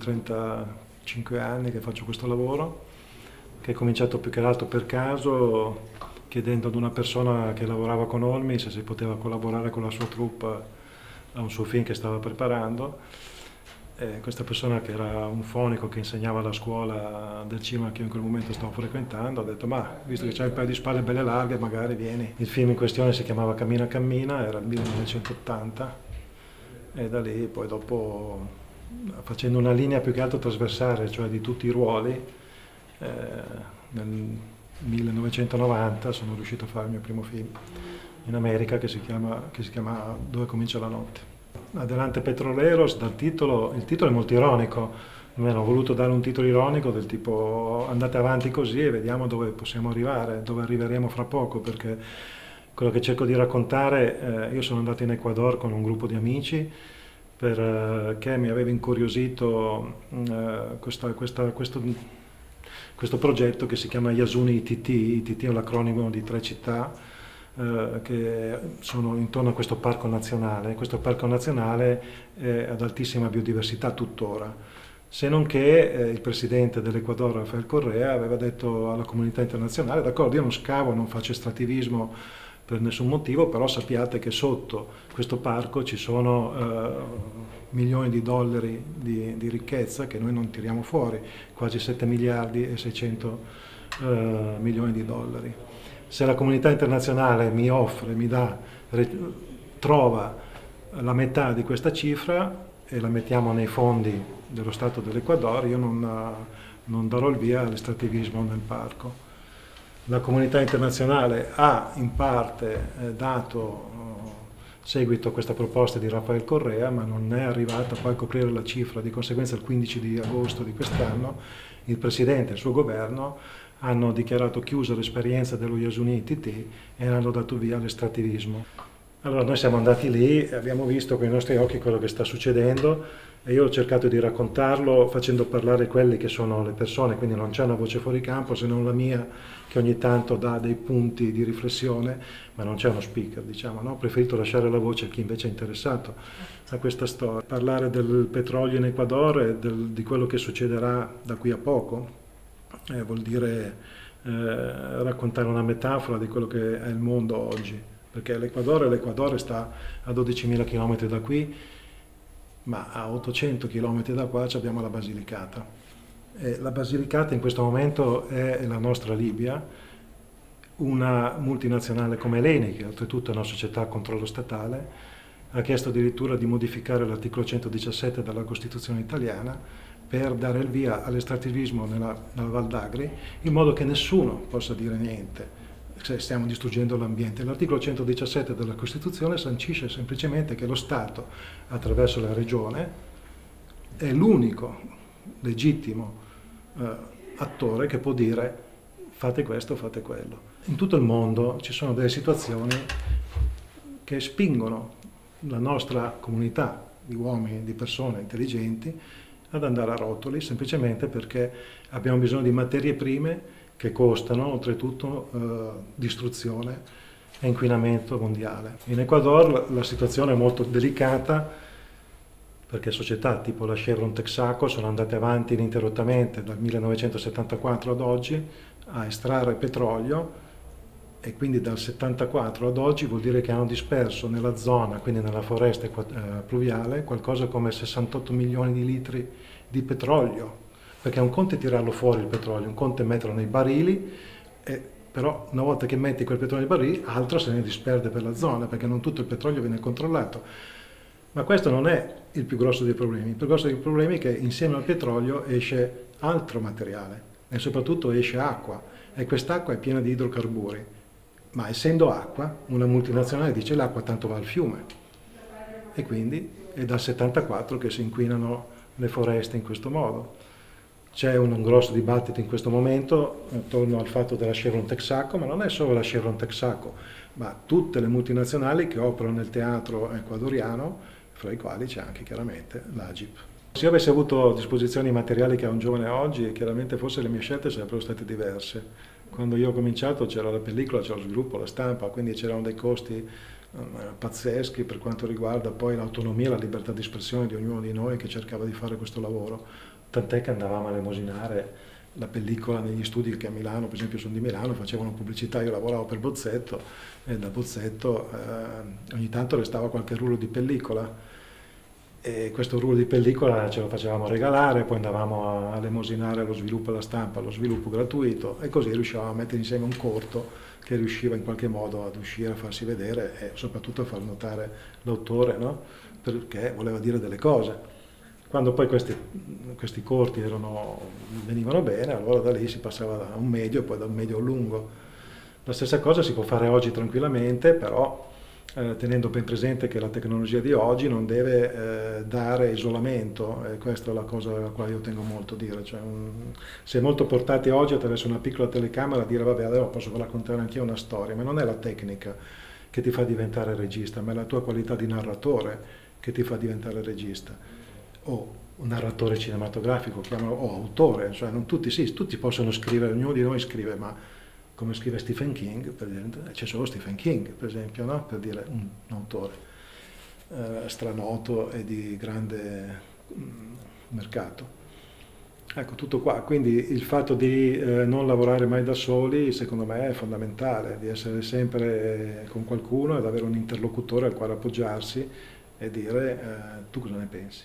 35 anni che faccio questo lavoro, che è cominciato più che altro per caso, chiedendo ad una persona che lavorava con Olmi se si poteva collaborare con la sua troupe a un suo film che stava preparando. E questa persona, che era un fonico che insegnava alla scuola del cinema che io in quel momento stavo frequentando, ha detto: ma visto che c'hai un paio di spalle belle larghe, magari vieni. Il film in questione si chiamava Cammina Cammina, era il 1980. E da lì poi, dopo, facendo una linea più che altro trasversale, cioè di tutti i ruoli, nel 1990 sono riuscito a fare il mio primo film in America che si chiama Dove comincia la notte. Adelante Petroleros, dal titolo, il titolo è molto ironico, almeno ho voluto dare un titolo ironico del tipo: andate avanti così e vediamo dove possiamo arrivare, dove arriveremo fra poco, perché quello che cerco di raccontare, io sono andato in Ecuador con un gruppo di amici perché mi aveva incuriosito questo progetto che si chiama Yasuni ITT. ITT è un acronimo di 3 città che sono intorno a questo parco nazionale. Questo parco nazionale è ad altissima biodiversità tuttora, se non che il presidente dell'Ecuador, Rafael Correa, aveva detto alla comunità internazionale: d'accordo, io non scavo, non faccio estrattivismo per nessun motivo, però sappiate che sotto questo parco ci sono milioni di dollari di ricchezza che noi non tiriamo fuori, quasi 7 miliardi e 600 milioni di dollari. Se la comunità internazionale mi offre, mi dà, trova la metà di questa cifra e la mettiamo nei fondi dello Stato dell'Ecuador, io non darò il via all'estrattivismo nel parco. La comunità internazionale ha in parte dato seguito a questa proposta di Rafael Correa, ma non è arrivata poi a coprire la cifra. Di conseguenza, il 15 di agosto di quest'anno, il Presidente e il suo governo hanno dichiarato chiusa l'esperienza dello Yasuni ITT e hanno dato via all'estrattivismo. Allora, noi siamo andati lì e abbiamo visto con i nostri occhi quello che sta succedendo, e io ho cercato di raccontarlo facendo parlare quelli che sono le persone, quindi non c'è una voce fuori campo se non la mia, che ogni tanto dà dei punti di riflessione, ma non c'è uno speaker, diciamo, no? Ho preferito lasciare la voce a chi invece è interessato a questa storia. Parlare del petrolio in Ecuador e di quello che succederà da qui a poco vuol dire raccontare una metafora di quello che è il mondo oggi, perché l'Ecuador sta a 12.000 km da qui, ma a 800 km da qua abbiamo la Basilicata. E la Basilicata in questo momento è la nostra Libia, una multinazionale come l'Eni, che oltretutto è una società a controllo statale, ha chiesto addirittura di modificare l'articolo 117 della Costituzione italiana per dare il via all'estrattivismo nella Val d'Agri, in modo che nessuno possa dire niente. Stiamo distruggendo l'ambiente. L'articolo 117 della Costituzione sancisce semplicemente che lo Stato, attraverso la Regione, è l'unico legittimo attore che può dire: fate questo, fate quello. In tutto il mondo ci sono delle situazioni che spingono la nostra comunità di uomini, di persone intelligenti, ad andare a rotoli, semplicemente perché abbiamo bisogno di materie prime che costano, oltretutto, distruzione e inquinamento mondiale. In Ecuador la situazione è molto delicata, perché società tipo la Chevron Texaco sono andate avanti ininterrottamente dal 1974 ad oggi a estrarre petrolio, e quindi dal 1974 ad oggi vuol dire che hanno disperso nella zona, quindi nella foresta pluviale, qualcosa come 68 milioni di litri di petrolio. Perché un conto è tirarlo fuori il petrolio, un conto è metterlo nei barili, però una volta che metti quel petrolio nei barili, altro se ne disperde per la zona, perché non tutto il petrolio viene controllato. Ma questo non è il più grosso dei problemi. Il più grosso dei problemi è che insieme al petrolio esce altro materiale, e soprattutto esce acqua, e quest'acqua è piena di idrocarburi. Ma essendo acqua, una multinazionale dice: l'acqua tanto va al fiume. E quindi è dal 1974 che si inquinano le foreste in questo modo. C'è un grosso dibattito in questo momento attorno al fatto della Chevron Texaco, ma non è solo la Chevron Texaco, ma tutte le multinazionali che operano nel teatro ecuadoriano, fra i quali c'è anche chiaramente l'Agip. Se io avessi avuto a disposizione i materiali che ha un giovane oggi, chiaramente forse le mie scelte sarebbero state diverse. Quando io ho cominciato c'era la pellicola, c'era lo sviluppo, la stampa, quindi c'erano dei costi pazzeschi per quanto riguarda poi l'autonomia e la libertà di espressione di ognuno di noi che cercava di fare questo lavoro. tant'è che andavamo a elemosinare la pellicola negli studi che a Milano, per esempio sono di Milano, facevano pubblicità, io lavoravo per Bozzetto e da Bozzetto ogni tanto restava qualche rullo di pellicola e questo rullo di pellicola ce lo facevamo regalare, poi andavamo a elemosinare lo sviluppo alla stampa, lo sviluppo gratuito e così riuscivamo a mettere insieme un corto che riusciva in qualche modo ad uscire, a farsi vedere e soprattutto a far notare l'autore, no? Perché voleva dire delle cose. Quando poi questi corti venivano bene, allora da lì si passava da un medio e poi da un medio a un lungo. La stessa cosa si può fare oggi tranquillamente, però tenendo ben presente che la tecnologia di oggi non deve dare isolamento, e questa è la cosa alla quale io tengo molto a dire. Cioè, si è molto portati oggi attraverso una piccola telecamera a dire vabbè adesso posso raccontare anch'io una storia, ma non è la tecnica che ti fa diventare regista, ma è la tua qualità di narratore che ti fa diventare regista. O un narratore cinematografico, chiamalo, o autore, cioè non tutti, sì, tutti possono scrivere, ognuno di noi scrive, ma come scrive Stephen King, c'è solo Stephen King, per esempio, no? Per dire un autore stranoto e di grande mercato. Ecco, tutto qua, quindi il fatto di non lavorare mai da soli, secondo me è fondamentale, di essere sempre con qualcuno ed avere un interlocutore al quale appoggiarsi e dire tu cosa ne pensi.